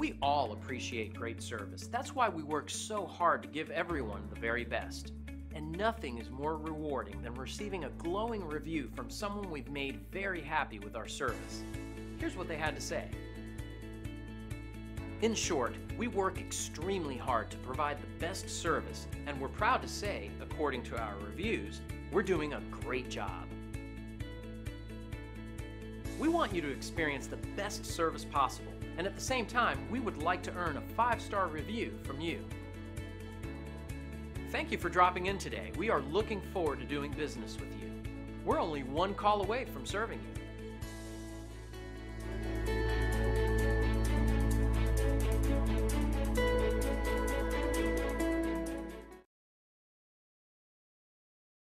We all appreciate great service. That's why we work so hard to give everyone the very best. And nothing is more rewarding than receiving a glowing review from someone we've made very happy with our service. Here's what they had to say. In short, we work extremely hard to provide the best service, and we're proud to say, according to our reviews, we're doing a great job. We want you to experience the best service possible, and at the same time, we would like to earn a 5-star review from you. Thank you for dropping in today. We are looking forward to doing business with you. We're only one call away from serving you.